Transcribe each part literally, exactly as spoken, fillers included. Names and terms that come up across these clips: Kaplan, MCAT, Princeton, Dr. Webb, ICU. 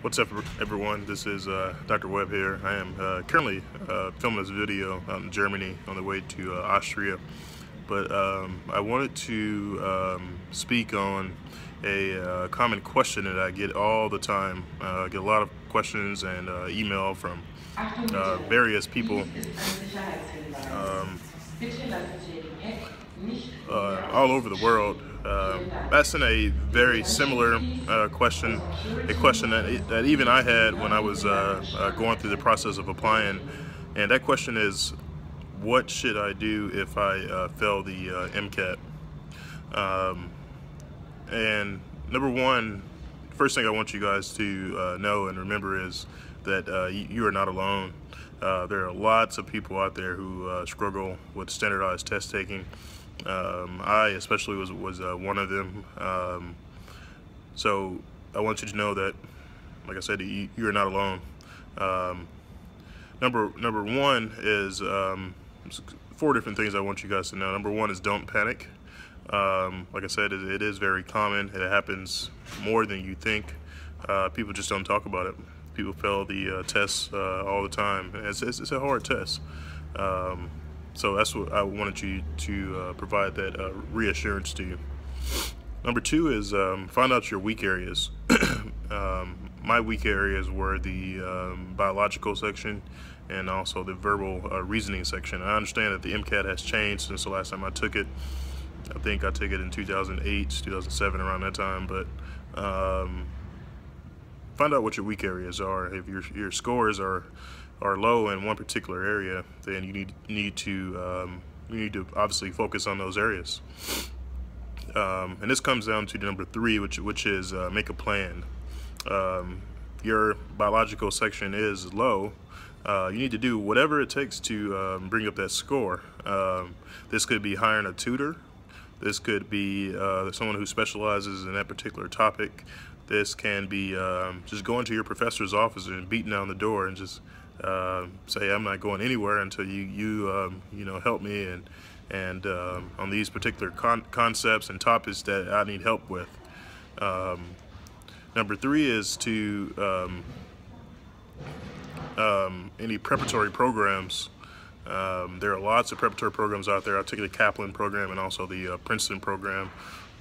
What's up, everyone? This is uh, Doctor Webb here. I am uh, currently uh, filming this video out in Germany on the way to uh, Austria. But um, I wanted to um, speak on a uh, common question that I get all the time. Uh, I get a lot of questions and uh, email from uh, various people. Um, Uh, all over the world, uh, asking a very similar uh, question, a question that, that even I had when I was uh, uh, going through the process of applying, and that question is, what should I do if I uh, fail the uh, MCAT? Um, and number one, first thing I want you guys to uh, know and remember is that uh, you are not alone. Uh, there are lots of people out there who uh, struggle with standardized test taking. Um, I especially was, was uh, one of them. Um, so I want you to know that, like I said, you, you're not alone. Um, number, number one is um, four different things I want you guys to know. Number one is don't panic. Um, like I said, it, it is very common. It happens more than you think. Uh, people just don't talk about it. People fail the uh, tests uh, all the time. It's, it's, it's a hard test. Um, so that's what I wanted you to uh, provide that uh, reassurance to you. Number two is um, find out your weak areas. um, my weak areas were the um, biological section and also the verbal uh, reasoning section. I understand that the MCAT has changed since the last time I took it. I think I took it in two thousand eight, two thousand seven, around that time, but um, find out what your weak areas are. If your, your scores are are low in one particular area, then you need need to um, you need to obviously focus on those areas. Um, and this comes down to number three, which which is uh, make a plan. Um, your biological section is low. Uh, you need to do whatever it takes to um, bring up that score. Um, this could be hiring a tutor. This could be uh, someone who specializes in that particular topic. This can be um, just going to your professor's office and beating down the door and just uh, say, I'm not going anywhere until you you um, you know, help me and and um, on these particular con concepts and topics that I need help with. Um, number three is to um, um, any preparatory programs. Um, there are lots of preparatory programs out there. I took the Kaplan program and also the uh, Princeton program,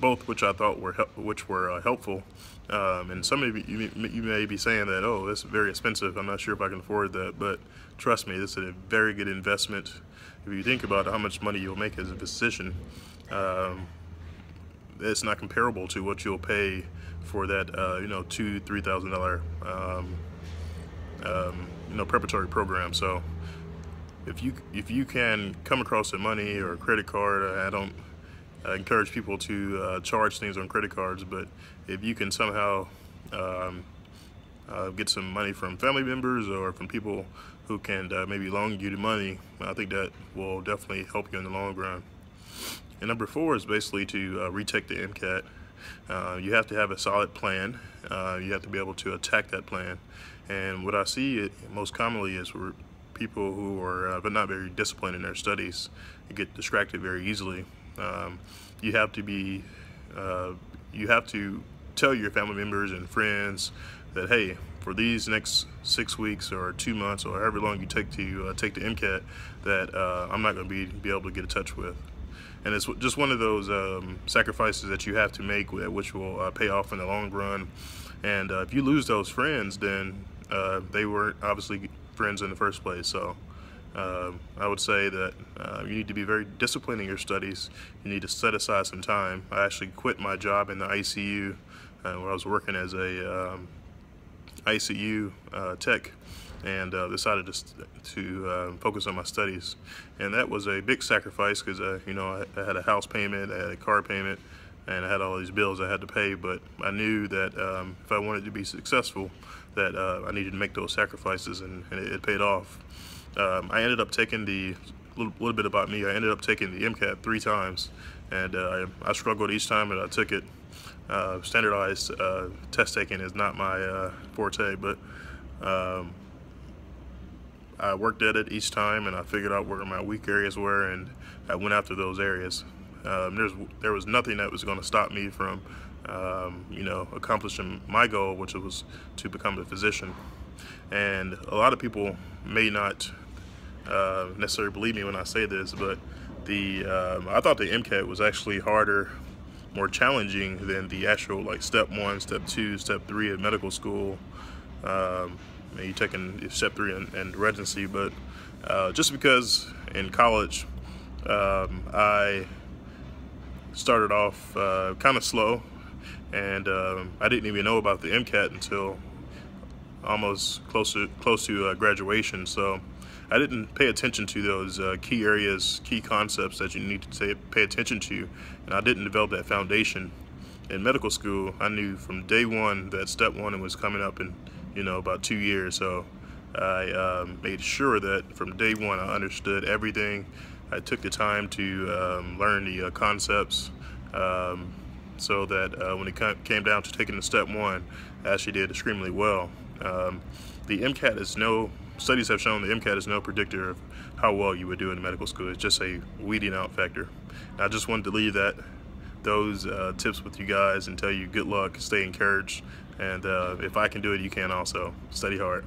both which I thought were help, which were uh, helpful. Um, and some of you, you, you may be saying that, oh, that's very expensive, I'm not sure if I can afford that, but trust me, this is a very good investment. If you think about how much money you'll make as a physician, um, it's not comparable to what you'll pay for that, uh, you know, two, three thousand dollar, um, um, you know, preparatory program. So if you if you can come across the money or a credit card, I don't. I encourage people to uh, charge things on credit cards, but if you can somehow um, uh, get some money from family members or from people who can uh, maybe loan you the money, I think that will definitely help you in the long run. And number four is basically to uh, retake the MCAT. Uh, you have to have a solid plan. Uh, you have to be able to attack that plan. And what I see most commonly is we're people who are uh, but not very disciplined in their studies. You get distracted very easily. Um, you have to be, uh, you have to tell your family members and friends that, hey, for these next six weeks or two months or however long you take to uh, take the MCAT, that uh, I'm not going to be be able to get in touch with. And it's just one of those um, sacrifices that you have to make, which will uh, pay off in the long run. And uh, if you lose those friends, then uh, they weren't obviously friends in the first place. So. Uh, I would say that uh, you need to be very disciplined in your studies. You need to set aside some time. I actually quit my job in the I C U uh, where I was working as a um, I C U uh, tech, and uh, decided to, to uh, focus on my studies. And that was a big sacrifice because uh, you know, I, I had a house payment, I had a car payment, and I had all these bills I had to pay. But I knew that um, if I wanted to be successful, that uh, I needed to make those sacrifices, and, and it, it paid off. Um, I ended up taking the, little, little bit about me, I ended up taking the MCAT three times, and uh, I, I struggled each time that I took it. Uh, standardized uh, test taking is not my uh, forte, but um, I worked at it each time, and I figured out where my weak areas were, and I went after those areas. Um, there's, there was nothing that was going to stop me from um, you know, accomplishing my goal, which was to become a physician. And a lot of people may not uh, necessarily believe me when I say this, but the um, I thought the MCAT was actually harder, more challenging than the actual like step one, step two, step three in medical school. Um, you're taking step three in, in residency, but uh, just because in college um, I started off uh, kind of slow, and um, I didn't even know about the MCAT until almost close to, close to uh, graduation. So I didn't pay attention to those uh, key areas, key concepts that you need to pay attention to, and I didn't develop that foundation. In medical school, I knew from day one that step one was coming up in, you know, about two years. So I um, made sure that from day one I understood everything. I took the time to um, learn the uh, concepts, um, so that uh, when it came down to taking the step one, I actually did extremely well. Um, the MCAT is no, studies have shown the MCAT is no predictor of how well you would do in medical school. It's just a weeding out factor. And I just wanted to leave that, those uh, tips with you guys and tell you good luck, stay encouraged, and uh, if I can do it, you can also. Study hard.